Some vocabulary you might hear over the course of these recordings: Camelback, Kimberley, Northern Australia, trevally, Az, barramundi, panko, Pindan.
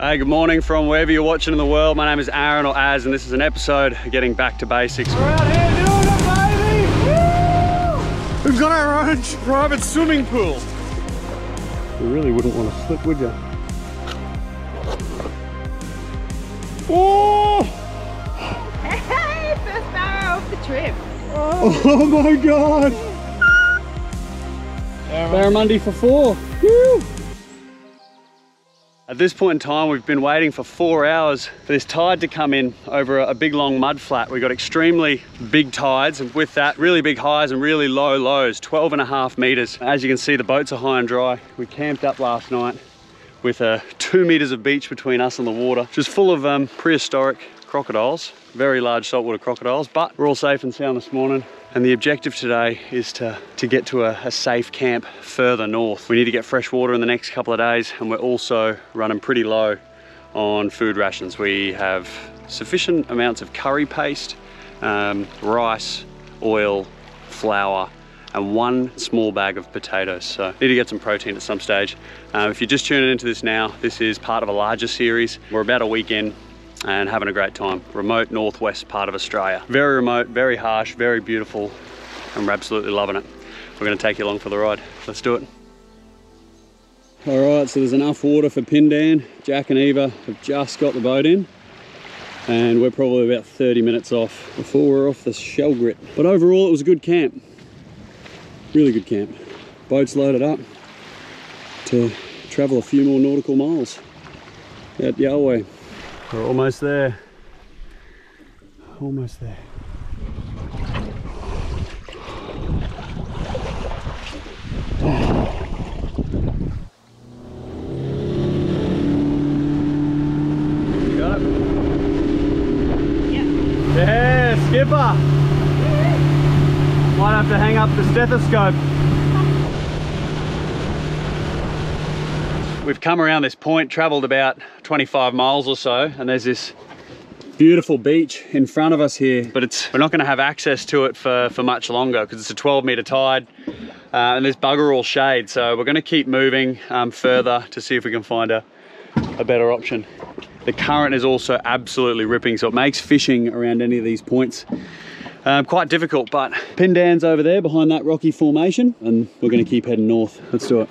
Hey, good morning from wherever you're watching in the world. My name is Aaron, or Az, and this is an episode getting back to basics. We're out here doing it, baby! Woo! We've got our own private swimming pool. You really wouldn't want to slip, would you? Oh! Hey, first barrel of the trip. Oh, oh my God! Barramundi for four. Woo! At this point in time, we've been waiting for 4 hours for this tide to come in over a big long mud flat. We got extremely big tides, and with that, really big highs and really low lows, 12.5 meters. As you can see, the boats are high and dry. We camped up last night with 2 meters of beach between us and the water, which is full of prehistoric crocodiles, very large saltwater crocodiles, but we're all safe and sound this morning. And the objective today is to get to a safe camp further north. We need to get fresh water in the next couple of days, and we're also running pretty low on food rations. We have sufficient amounts of curry paste, rice, oil, flour, and one small bag of potatoes. So need to get some protein at some stage. If you're just tuning into this now, this is part of a larger series. We're about a week in and having a great time. Remote northwest part of Australia. Very remote, very harsh, very beautiful, and we're absolutely loving it. We're going to take you along for the ride. Let's do it. All right, so there's enough water for Pindan. Jack and Eva have just got the boat in, and we're probably about 30 minutes off before we're off the shell grit. But overall, it was a good camp. Really good camp. Boat's loaded up to travel a few more nautical miles out Yalway. We're almost there. Almost there. You got it? Yeah. Yeah, skipper! Might have to hang up the stethoscope. We've come around this point, traveled about 25 miles or so, and there's this beautiful beach in front of us here, but we're not going to have access to it for much longer because it's a 12-meter tide and there's bugger all shade, so we're going to keep moving further to see if we can find a better option. The current is also absolutely ripping, so it makes fishing around any of these points quite difficult, but Pindan's over there behind that rocky formation, and we're going to keep heading north. Let's do it.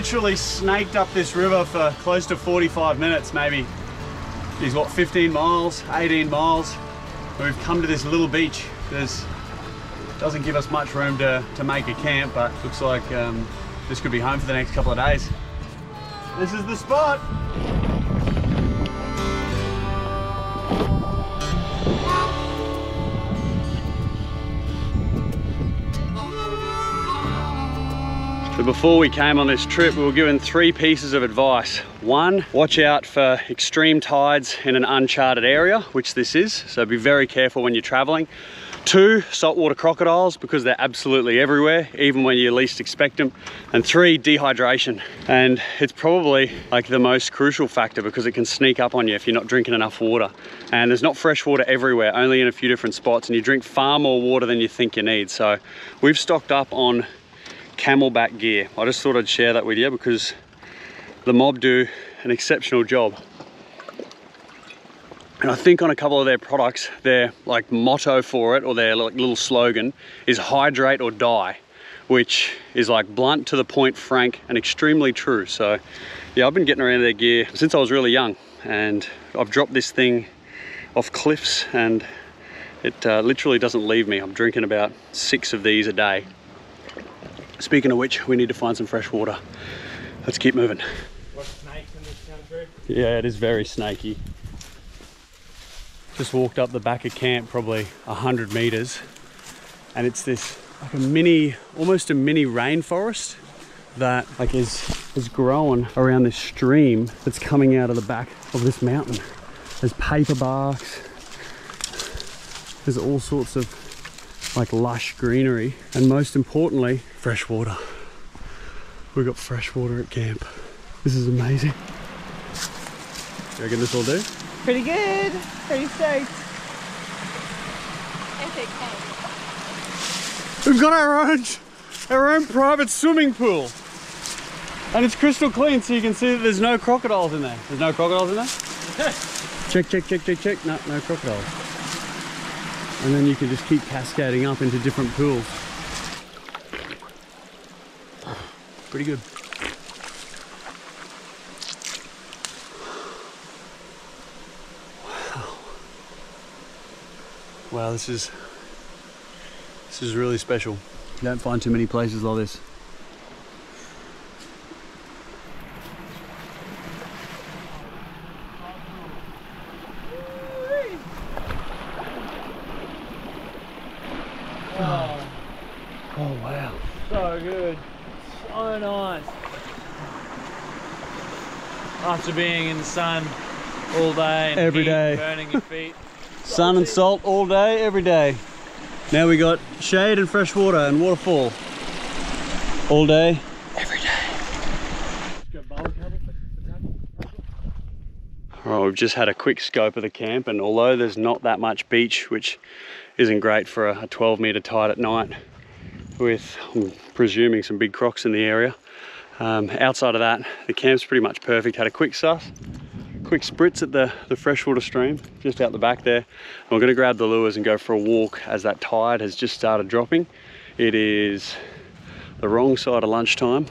Literally snaked up this river for close to 45 minutes, maybe. Geez, what, 15 miles, 18 miles. We've come to this little beach. There's doesn't give us much room to make a camp, but looks like this could be home for the next couple of days. This is the spot. So before we came on this trip, we were given 3 pieces of advice. 1, watch out for extreme tides in an uncharted area, which this is, so be very careful when you're traveling. 2, saltwater crocodiles, because they're absolutely everywhere, even when you least expect them. And 3, dehydration. And it's probably like the most crucial factor because it can sneak up on you if you're not drinking enough water. And there's not fresh water everywhere, only in a few different spots, and you drink far more water than you think you need. So we've stocked up on Camelback gear. I just thought I'd share that with you because the mob do an exceptional job, and I think on a couple of their products, their like motto for it, or their like little slogan, is hydrate or die, which is like blunt to the point, frank, and extremely true. So yeah, I've been getting around their gear since I was really young, and I've dropped this thing off cliffs and it literally doesn't leave me. I'm drinking about 6 of these a day. Speaking of which, we need to find some fresh water. Let's keep moving. What, snakes in this country? Yeah, it is very snaky. Just walked up the back of camp, probably 100 meters. And it's this like a mini, almost a mini rainforest that like is growing around this stream that's coming out of the back of this mountain. There's paper barks. There's all sorts of like lush greenery, and most importantly, fresh water. We've got fresh water at camp. This is amazing. You reckon this will do? Pretty good. Pretty stoked. Epic camp. We've got our own private swimming pool. And it's crystal clean, so you can see that there's no crocodiles in there. There's no crocodiles in there? Check. No, no crocodiles. And then you can just keep cascading up into different pools. Pretty good. Wow. Wow, this is really special. You don't find too many places like this. After being in the sun all day and every day, burning your feet. Sun and salt all day, every day. Now we got shade and fresh water and waterfall all day, every day. Alright, we've just had a quick scope of the camp, and although there's not that much beach, which isn't great for a 12-meter tide at night with, I'm presuming, some big crocs in the area. Outside of that, the camp's pretty much perfect. Had a quick suss, quick spritz at the freshwater stream just out the back there. And we're going to grab the lures and go for a walk as that tide has just started dropping. It is the wrong side of lunchtime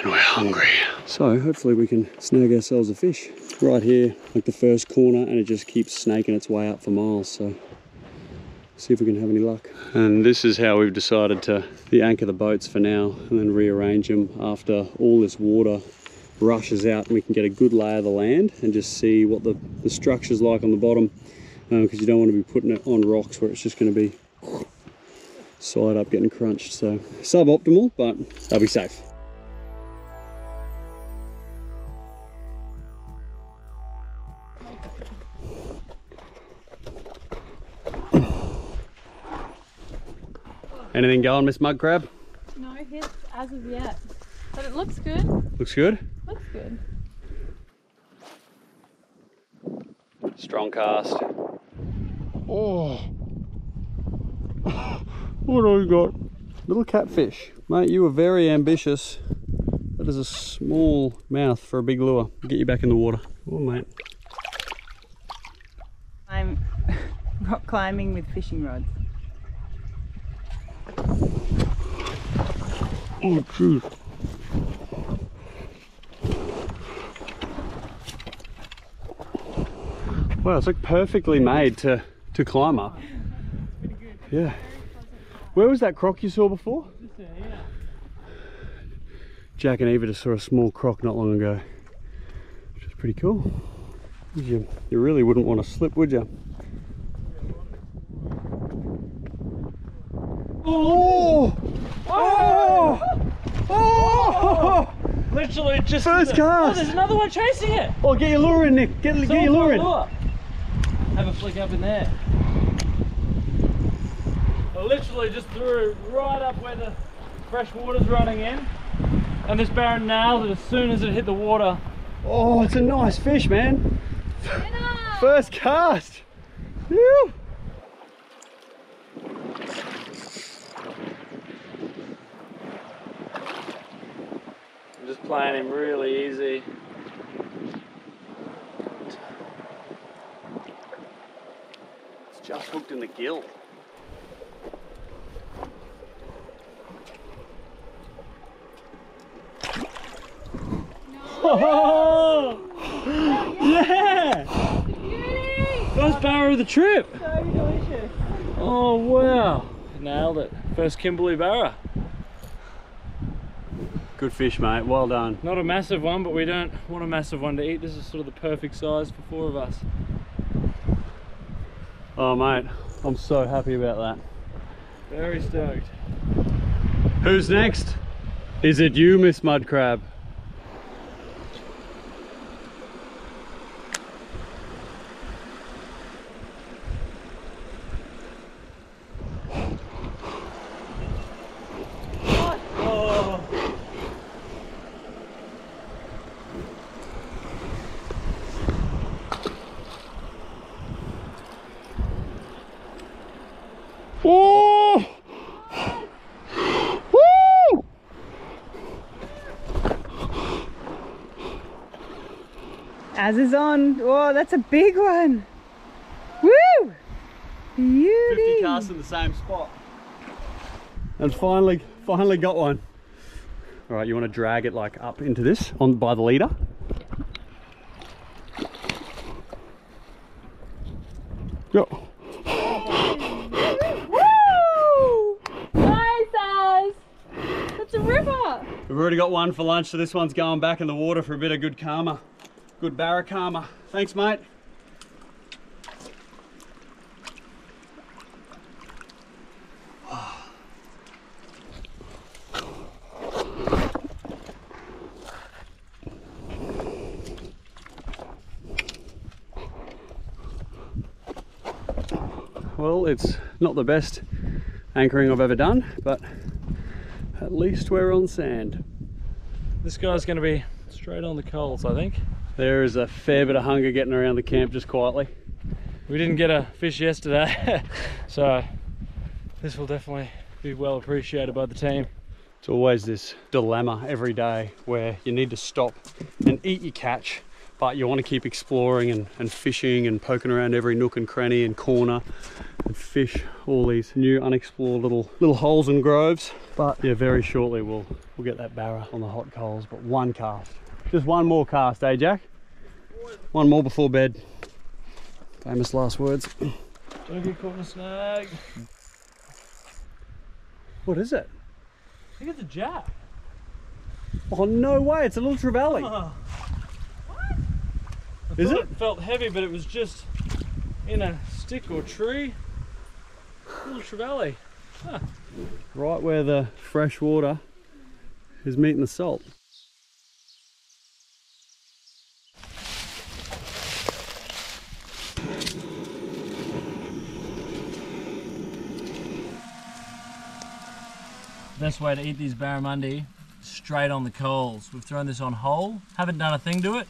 and we're hungry. So hopefully we can snag ourselves a fish right here, like the first corner, and it just keeps snaking its way up for miles. So see if we can have any luck. And this is how we've decided to de-anchor the boats for now, and then rearrange them after all this water rushes out and we can get a good lay of the land and just see what the structure's like on the bottom, because you don't want to be putting it on rocks where it's just going to be side up getting crunched. So suboptimal, but they'll be safe. Anything going, Miss Mud Crab? No hits as of yet, but it looks good. Looks good? Looks good. Strong cast. Oh, what do we got? Little catfish. Mate, you were very ambitious. That is a small mouth for a big lure. Get you back in the water. Oh, mate. I'm rock climbing with fishing rods. Oh, jeez. Wow, it's like perfectly made to climb up. Pretty good. Yeah. Where was that croc you saw before? Just there, yeah. Jack and Eva just saw a small croc not long ago, which is pretty cool. You really wouldn't want to slip, would you? Oh! Oh! Oh! Literally just first cast. Oh, there's another one chasing it. Oh, get your lure in, Nick. Get your lure in. Have a flick up in there. I literally just threw right up where the fresh water's running in, and this barron nailed it as soon as it hit the water. Oh, it's a nice fish, man. First cast. Whew. Just playing him really easy. It's just hooked in the gill. No. Yeah! First barra of the trip. So delicious. Oh wow! Nailed it. First Kimberley barra. Good fish, mate, well done. Not a massive one, but we don't want a massive one to eat. This is sort of the perfect size for four of us. Oh mate, I'm so happy about that. Very stoked. Who's next? Is it you, Miss Mud Crab? Az is on. Oh, that's a big one. Woo! Beauty. 50 casts in the same spot. And finally got one. All right, you want to drag it like up into this on by the leader. Go. Woo! Nice, Az. That's a ripper. We've already got one for lunch, so this one's going back in the water for a bit of good karma. Good barra karma. Thanks, mate. Well, it's not the best anchoring I've ever done, but at least we're on sand. This guy's going to be straight on the coals, I think. There is a fair bit of hunger getting around the camp just quietly. We didn't get a fish yesterday, so this will definitely be well appreciated by the team. It's always this dilemma every day where you need to stop and eat your catch, but you want to keep exploring and fishing and poking around every nook and cranny and corner and fish all these new unexplored little holes and groves. But yeah, very shortly we'll get that barra on the hot coals, but one cast. Just one more cast, eh, Jack? One more before bed. Famous last words. Don't get caught in a snag. What is it? I think it's a jack. Oh, no way, it's a little trevally. Oh. Is it? It felt heavy, but it was just in a stick or tree. Little trevally. Huh. Right where the fresh water is meeting the salt. Best way to eat these barramundi, straight on the coals. We've thrown this on whole, haven't done a thing to it.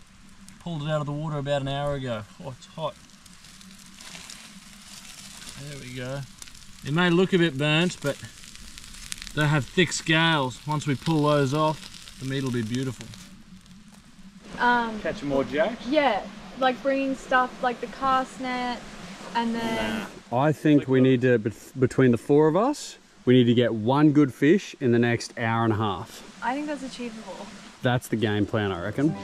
Pulled it out of the water about an hour ago. Oh, it's hot. There we go. It may look a bit burnt, but they have thick scales. Once we pull those off, the meat will be beautiful. Catch more jacks? Yeah, like bringing stuff like the cast net and then... Nah. I think we need to, between the four of us, we need to get one good fish in the next hour and a half. I think that's achievable. That's the game plan, I reckon.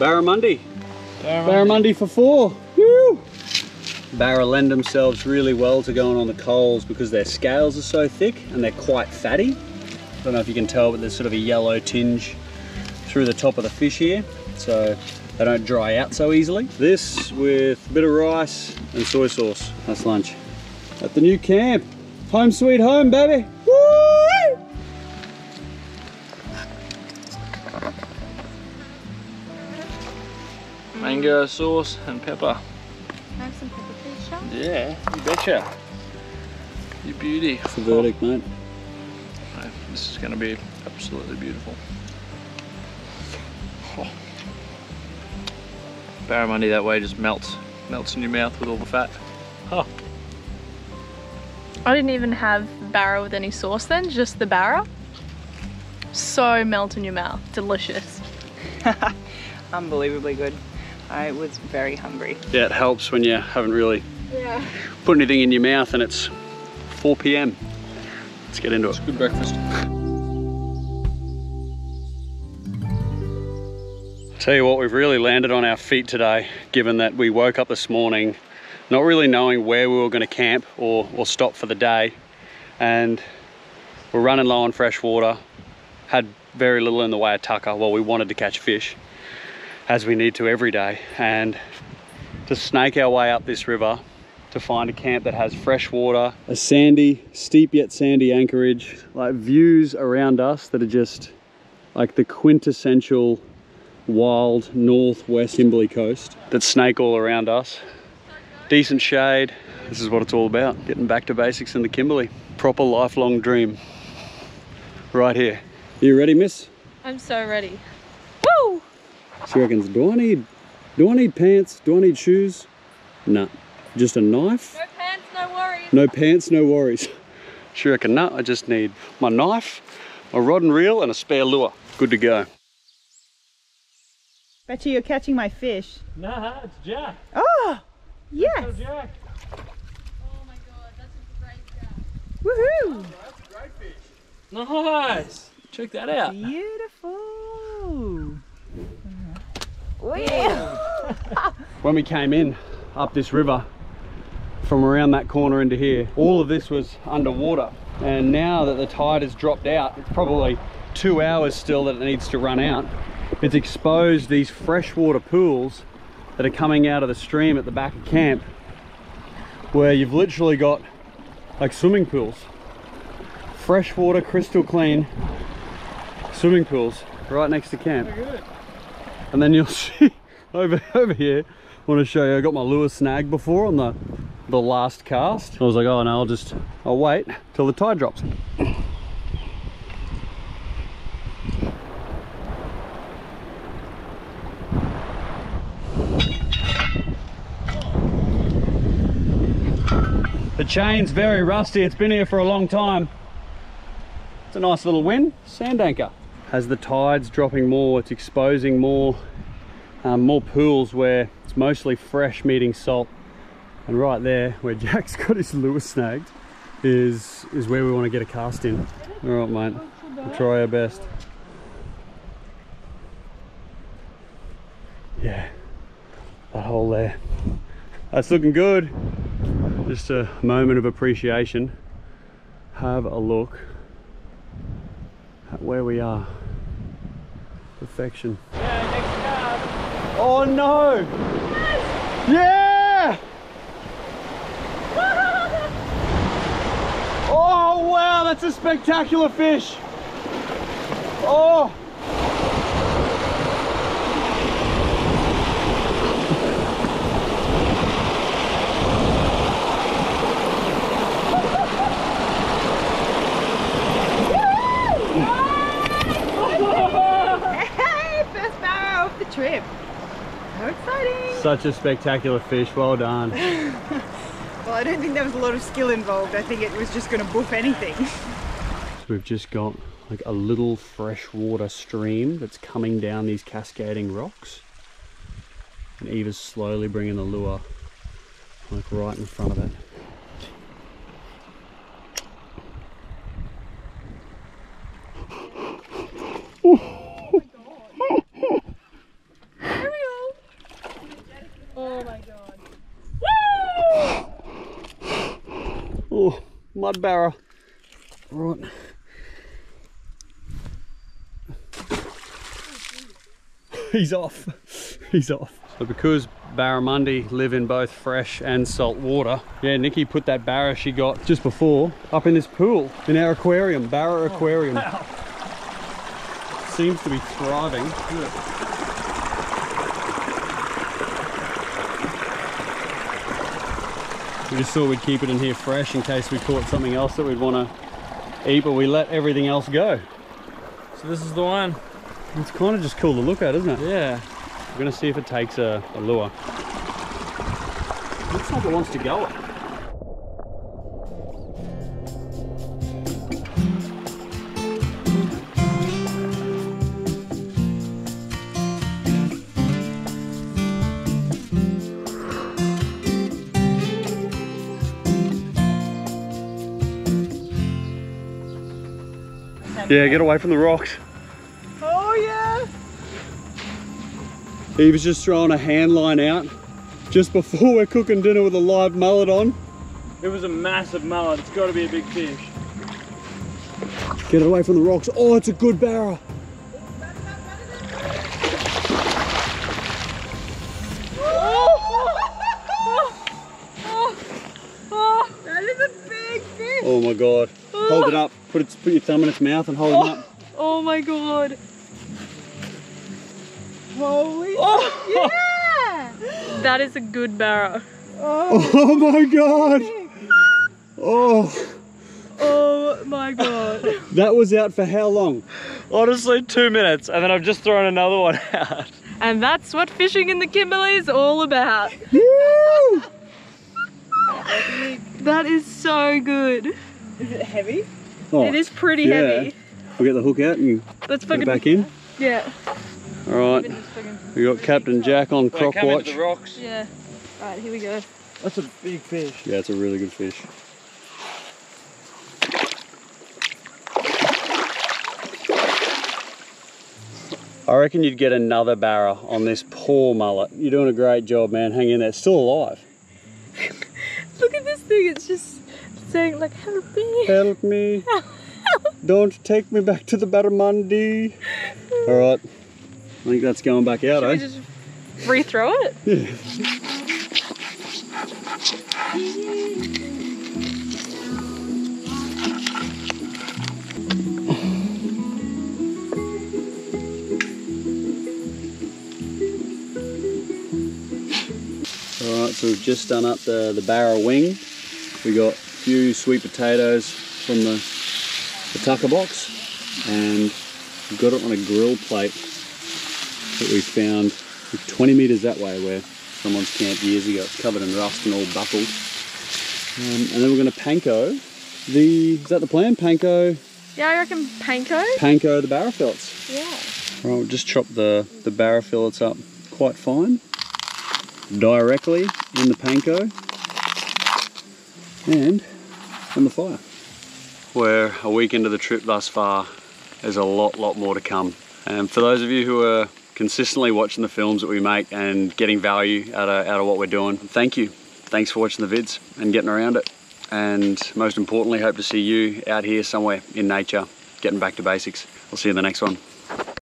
Barramundi. Barramundi for four. Woo! Barra lend themselves really well to going on the coals because their scales are so thick and they're quite fatty. I don't know if you can tell, but there's sort of a yellow tinge through the top of the fish here, so they don't dry out so easily. This with a bit of rice and soy sauce. That's lunch at the new camp. Home sweet home, baby. Woo! Mango sauce and pepper. Can I have some pepper, please, Sean? Yeah, you betcha. You beauty. That's the verdict, mate. This is going to be absolutely beautiful. Oh. Barramundi that way just melts in your mouth with all the fat. Oh. I didn't even have barra with any sauce then, just the barra. So melt in your mouth, delicious. Unbelievably good. I was very hungry. Yeah, it helps when you haven't really put anything in your mouth and it's 4 p.m. Let's get into it. It's a good breakfast. Tell you what, we've really landed on our feet today, given that we woke up this morning not really knowing where we were going to camp or stop for the day, and we're running low on fresh water, had very little in the way of tucker. Well, we wanted to catch fish, as we need to every day, and to snake our way up this river to find a camp that has fresh water, a sandy, steep yet sandy anchorage, like views around us that are just like the quintessential wild northwest Kimberley coast that snake all around us. Decent shade. This is what it's all about, getting back to basics in the Kimberley. Proper lifelong dream right here. Are you ready, miss? I'm so ready. Woo! She reckons, do I need pants? Do I need shoes? Nah, just a knife. No pants, no worries. No pants, no worries. She reckons, nah, I just need my knife, a rod and reel and a spare lure. Good to go. Betcha you're catching my fish. Nah, it's Jack. Oh, yes. That's Jack. Oh my God, that's a great Jack. Woohoo. Oh, that's a great fish. Nice. Check that out. Beautiful. Yeah. When we came in up this river, from around that corner into here, all of this was underwater, and now that the tide has dropped out, it's probably 2 hours still that it needs to run out. It's exposed these freshwater pools that are coming out of the stream at the back of camp, where you've literally got like swimming pools, freshwater crystal clean swimming pools right next to camp. And then you'll see over here, I want to show you, I got my lure snagged before on the last cast. I was like, oh no, I'll wait till the tide drops. The chain's very rusty, it's been here for a long time. It's a nice little win, sand anchor. As the tide's dropping more, it's exposing more, more pools where it's mostly fresh meeting salt. And right there, where Jack's got his lure snagged, is where we want to get a cast in. All right, mate, we'll try our best. Yeah, that hole there. That's looking good. Just a moment of appreciation. Have a look at where we are. Perfection. Yeah, next cast. Oh no! Yes! Yeah! Oh wow, that's a spectacular fish. Oh! Hey, first barrow of the trip. So exciting! Such a spectacular fish, well done. Well, I don't think there was a lot of skill involved. I think it was just going to boof anything. So we've just got like a little freshwater stream that's coming down these cascading rocks. And Eva's slowly bringing the lure like right in front of it. Oh my God. Ariel! Oh my God. Woo! Oh, mud barrow. Right. He's off. He's off. So because barramundi live in both fresh and salt water, yeah, Nikki put that barra she got just before up in this pool in our aquarium, barra aquarium. Oh, wow. Seems to be thriving. Good. We just thought we'd keep it in here fresh in case we caught something else that we'd want to eat, but we let everything else go. So this is the one. It's kind of just cool to look at, isn't it? Yeah. We're going to see if it takes a lure. Looks like it wants to go. Yeah, get away from the rocks. Oh yeah! Eva's just throwing a hand line out just before we're cooking dinner with a live mullet on. It was a massive mullet, it's got to be a big fish. Get away from the rocks. Oh, it's a good barra. That is a big fish! Oh my God. Hold it up. Put your thumb in its mouth and hold it up. Oh my God. Holy yeah! That is a good barra. Oh my God. Oh my God. That was out for how long? Honestly, 2 minutes, and then I've just thrown another one out. And that's what fishing in the Kimberley is all about. Woo! That is so good. Is it heavy? Oh, it is pretty heavy. We'll get the hook out and get it back in. Yeah. Alright. We got Captain Jack on croc watch. The rocks. Yeah. Alright, here we go. That's a big fish. Yeah, it's a really good fish. I reckon you'd get another barra on this poor mullet. You're doing a great job, man. Hang in there. It's still alive. Look at this thing. It's just saying, like, help me. Help me. Don't take me back to the barramundi. All right. I think that's going back out, eh? Should we just re-throw it? Yeah. Alright, so we've just done up the barra wing. We got a few sweet potatoes from the tucker box, and we got it on a grill plate that we found 20 metres that way where someone's camped years ago. It's covered in rust and all buckled. And then we're going to panko the... Is that the plan? Panko? Yeah, I reckon panko. Panko the barra fillets. Yeah. Alright, we'll just chop the barra fillets up quite fine. Directly in the panko and on the fire. We're a week into the trip thus far. There's a lot more to come. And for those of you who are consistently watching the films that we make and getting value out of what we're doing, thank you. Thanks for watching the vids and getting around it. And most importantly, hope to see you out here somewhere in nature, getting back to basics. I'll see you in the next one.